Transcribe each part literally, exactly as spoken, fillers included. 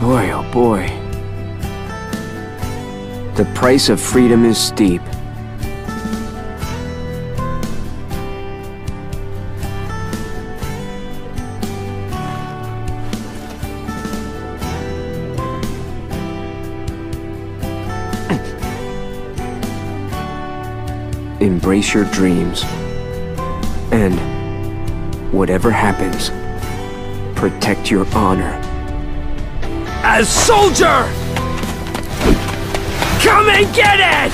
Boy, oh boy. The price of freedom is steep. Embrace your dreams, and whatever happens, protect your honor. As soldier, come and get it!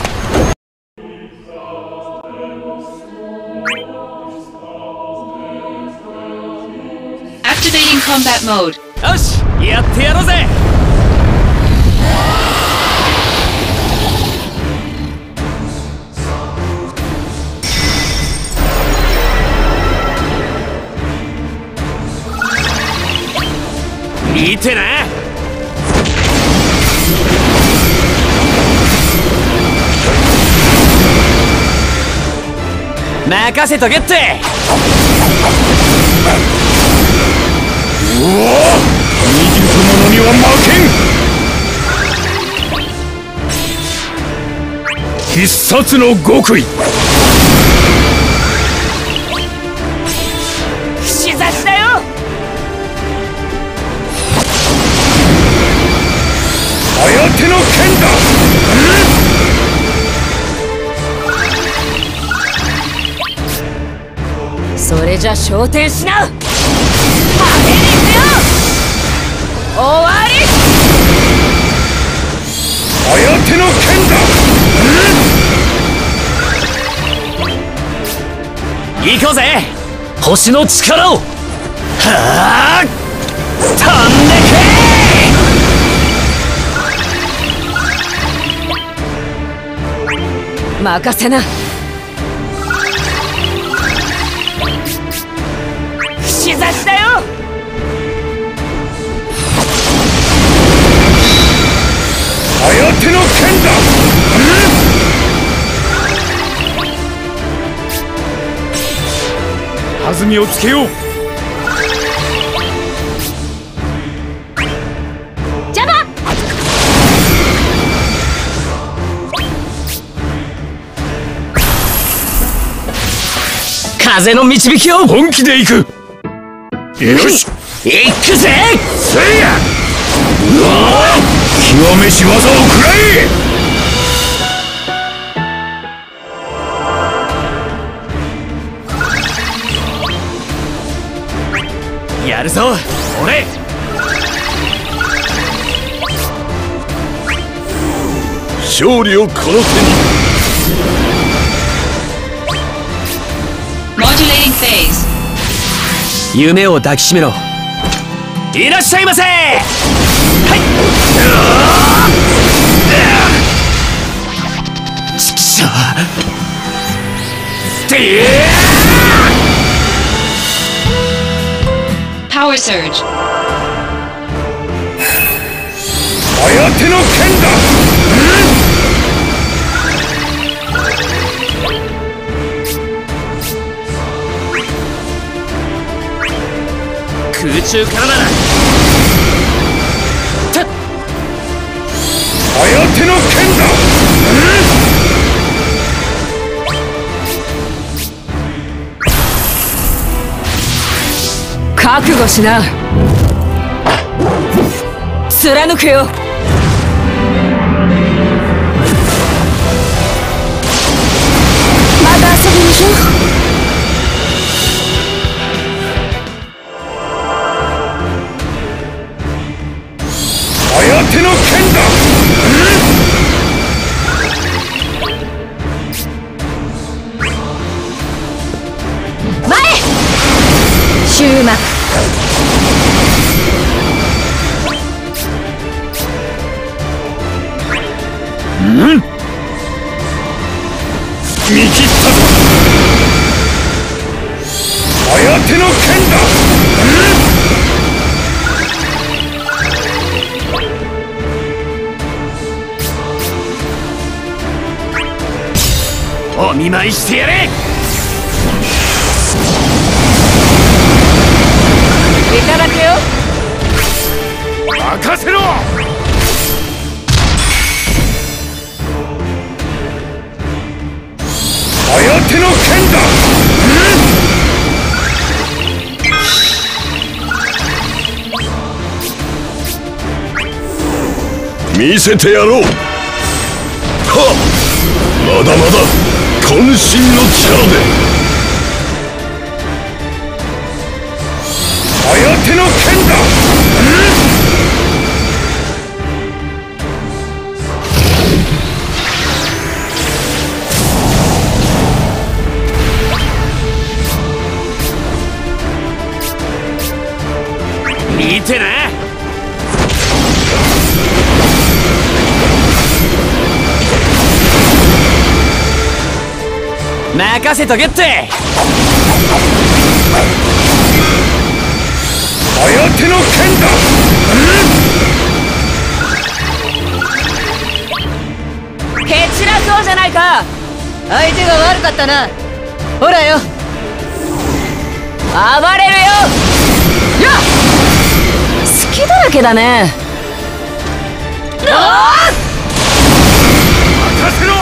Activating combat mode. Yosh, yatte yaru ze! Eat it, eh? Makase togette! Whoa! Nijiruto mono ni wa maken! Hissatsu no gokui! Shizashi da yo! 手の剣だ。それじゃ昇天しな。派手にせよ。終わり。綾手の剣だ。行こうぜ。星の力を。はあ。飛んでけ。 任せな。串刺しだよ。綾手の剣だ。弾みをつけよう。 風の導きを本気で行く。よし、行くぜ。せいや。うわあ、極めし技を食らえ。やるぞ、俺。勝利をこの手に。 夢を抱きしめろ。いらっしゃいませ。はい。ちくしょう。てぇ。Power surge。綾手の剣だ。 空中からならたっ綾手の剣だ、うん、覚悟しな貫くよ。 お見舞いしてやれ。いただくよ。任せろ。見せてやろう。はっ、まだまだ渾身の力で早手の剣だ。見てな。任せとけって。早手の剣だ、うん、蹴散らそうじゃないか。相手が悪かったな。ほらよ、暴れるよ。やっ、隙だらけだね。ああ、任せろ。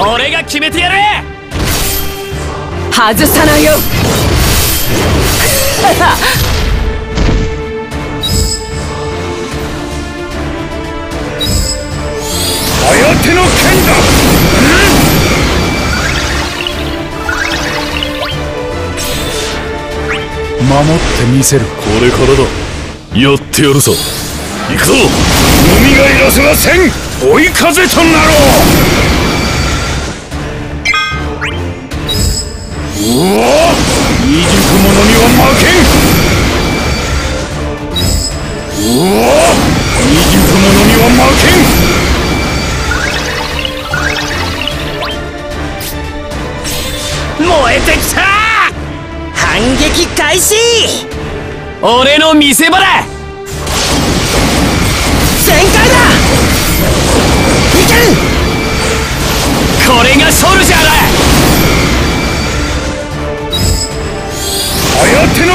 俺が決めてやる。外さないよ。早手の剣だ、うん、守ってみせる。これからだ。やってやるぞ。行くぞ。蘇らせません。追い風となろう。うお、未熟者には負けん。うお、未熟者には負けん。燃えてきた。反撃開始。俺の見せ場だ。全開だ。いける。これがソルジャーだ。早手の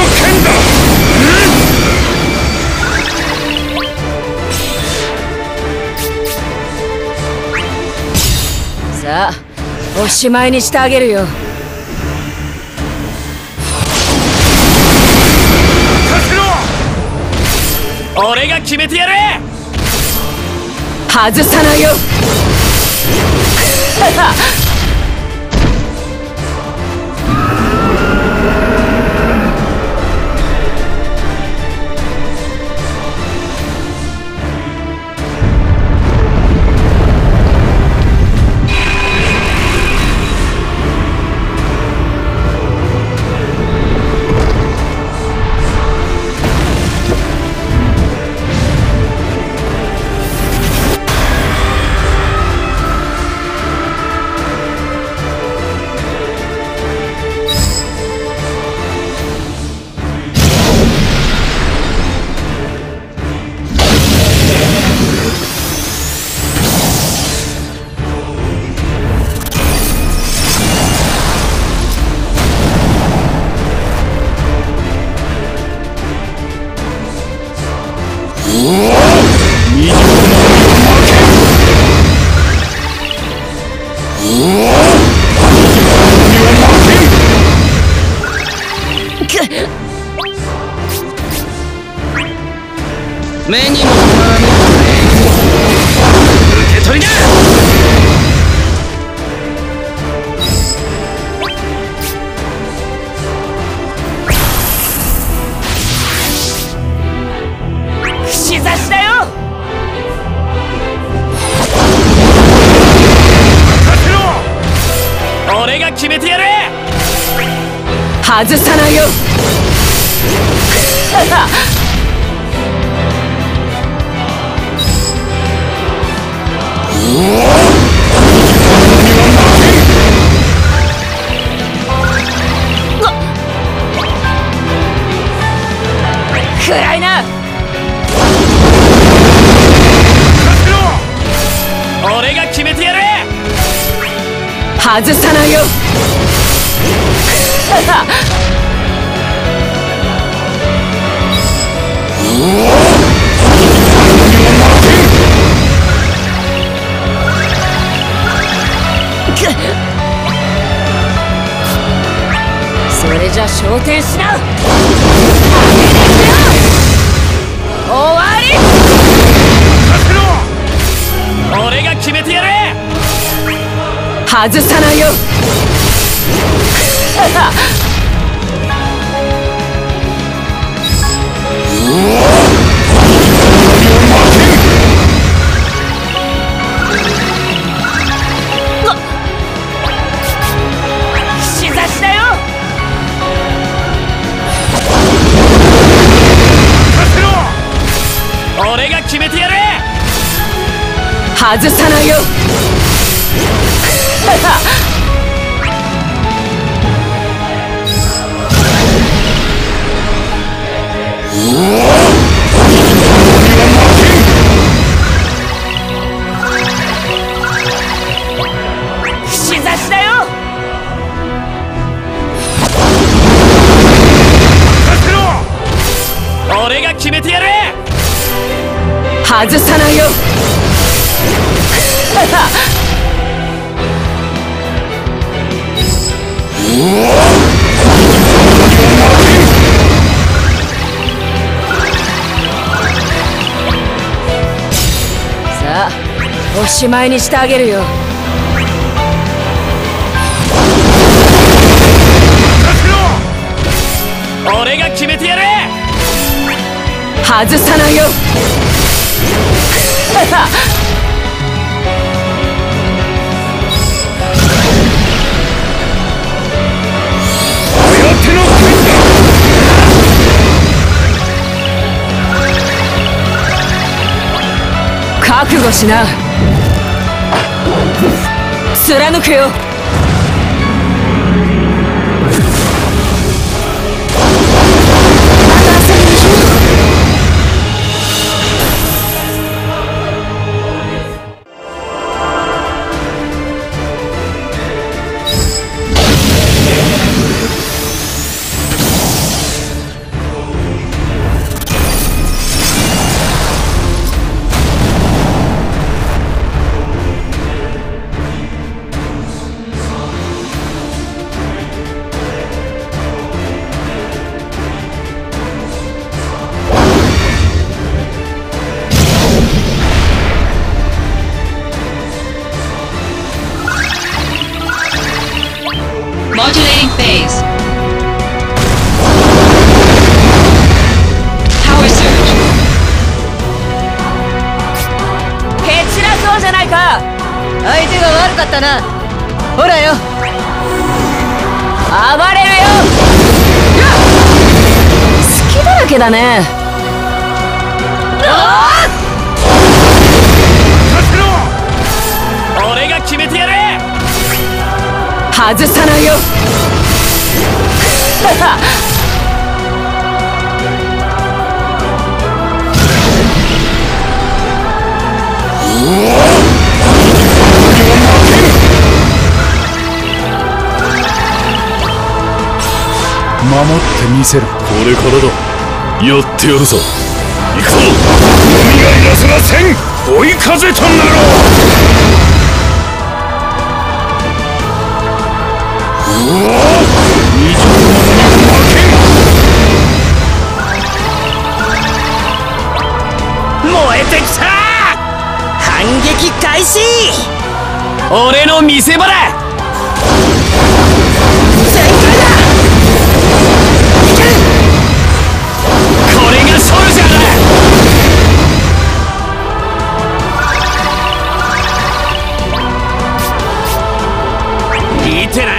剣だ、うん、さあ、おしまいにしてあげるよ。任せろ。俺が決めてやる。外さないよ。目にも止まらぬ受け取りだ。串刺しだよ。任せろ。俺が決めてやる。外さないよ。うお、暗いな。俺が決めてやる。外さないよ。それじゃ昇天しな。終わり。外さないよ。外さないよ。串刺しだよ。俺が決めてやる。外さないよ。さあ、おしまいにしてあげるよ。俺が決めてやる。外さないよ。覚悟しな。貫くよ。Modulating phase. Power surge. ケチらそうじゃないか。相手が悪かったな。ほらよ。暴れるよ。好きだらけだね。俺が決めてやる。外さないよ。守ってみせる。これからだ。やってやるぞ。行くぞ。蘇らせません。追い風となろう。俺の見せ場だ。これがソルジャーだ。見てな。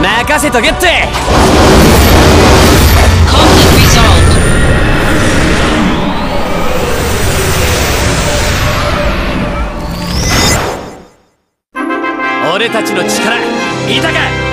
任せとけって。俺たちの力いたか。